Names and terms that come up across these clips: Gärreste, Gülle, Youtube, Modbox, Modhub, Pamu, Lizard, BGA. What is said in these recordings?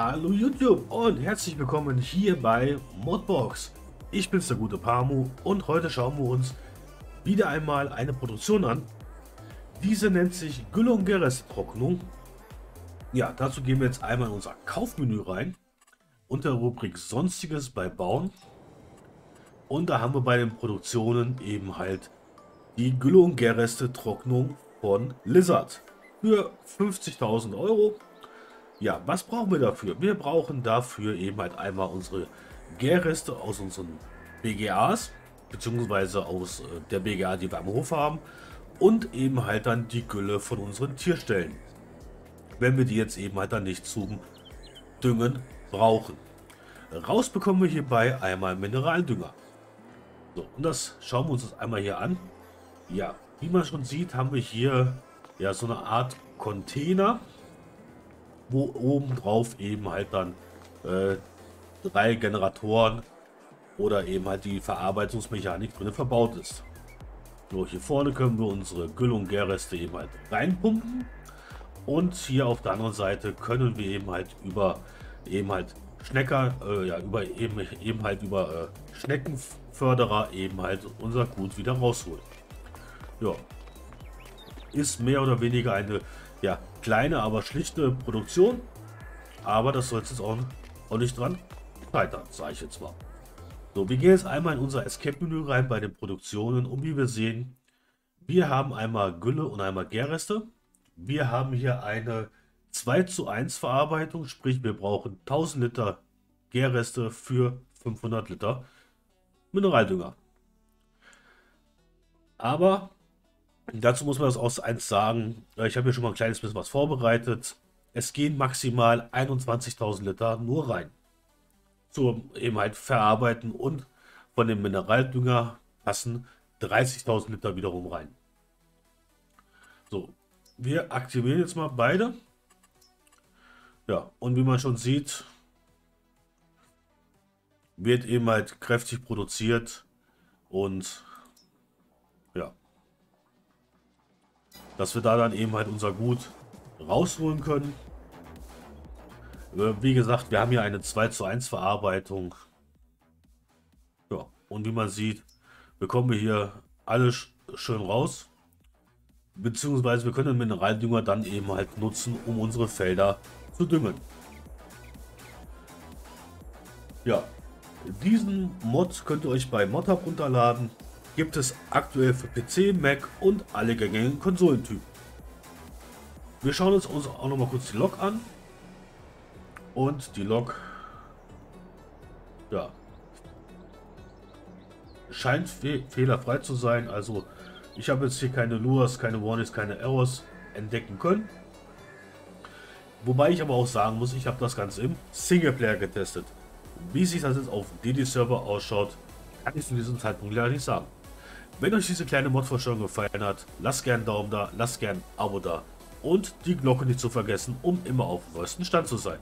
Hallo YouTube und herzlich willkommen hier bei Modbox. Ich bin's, der gute Pamu, und heute schauen wir uns wieder einmal eine Produktion an. Diese nennt sich Gülle und Gärreste Trocknung. Ja, dazu gehen wir jetzt einmal in unser Kaufmenü rein, unter der Rubrik Sonstiges bei Bauen. Und da haben wir bei den Produktionen eben halt die Gülle und Gärreste Trocknung von Lizard für 50.000 Euro. Ja, was brauchen wir dafür? Wir brauchen dafür eben halt einmal unsere Gärreste aus unseren BGAs, beziehungsweise aus der BGA, die wir am Hof haben, und eben halt dann die Gülle von unseren Tierstellen, wenn wir die jetzt eben halt dann nicht zum Düngen brauchen. Raus bekommen wir hierbei einmal Mineraldünger. So, und das schauen wir uns jetzt einmal hier an. Ja, wie man schon sieht, haben wir hier ja so eine Art Container, wo oben drauf eben halt dann drei Generatoren oder eben halt die Verarbeitungsmechanik drin verbaut ist. So, hier vorne können wir unsere Gülle und Gärreste eben halt reinpumpen, und hier auf der anderen Seite können wir eben halt über Schneckenförderer eben halt unser Gut wieder rausholen. Ja, ist mehr oder weniger eine ja kleine, aber schlichte Produktion, aber das soll jetzt auch nicht dran scheitern, sage ich jetzt mal. So, wir gehen jetzt einmal in unser Escape-Menü rein bei den Produktionen, und wie wir sehen, wir haben einmal Gülle und einmal Gärreste. Wir haben hier eine 2:1 Verarbeitung, sprich wir brauchen 1000 Liter Gärreste für 500 Liter Mineraldünger. Aber dazu muss man das auch eins sagen, ich habe hier schon mal ein kleines bisschen was vorbereitet. Es gehen maximal 21.000 Liter nur rein zum eben halt Verarbeiten, und von dem Mineraldünger passen 30.000 Liter wiederum rein. So, wir aktivieren jetzt mal beide. Ja, und wie man schon sieht, wird eben halt kräftig produziert, und ja, dass wir da dann eben halt unser Gut rausholen können. Wie gesagt, wir haben hier eine 2:1 Verarbeitung. Ja, und wie man sieht, bekommen wir hier alles schön raus. Beziehungsweise wir können den Mineraldünger dann eben halt nutzen, um unsere Felder zu düngen. Ja, diesen Mod könnt ihr euch bei Modhub runterladen. Gibt es aktuell für PC, Mac und alle gängigen Konsolentypen. Wir schauen uns auch noch mal kurz die Log an, und die Log ja scheint fehlerfrei zu sein. Also ich habe jetzt hier keine Lures, keine Warnings, keine Errors entdecken können. Wobei ich aber auch sagen muss, ich habe das Ganze im Singleplayer getestet. Wie sich das jetzt auf DD-Server ausschaut, kann ich zu diesem Zeitpunkt leider nicht sagen. Wenn euch diese kleine Mod-Vorstellung gefallen hat, lasst gerne einen Daumen da, lasst gerne ein Abo da und die Glocke nicht zu vergessen, um immer auf dem neuesten Stand zu sein.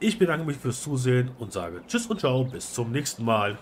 Ich bedanke mich fürs Zusehen und sage Tschüss und Ciao, bis zum nächsten Mal.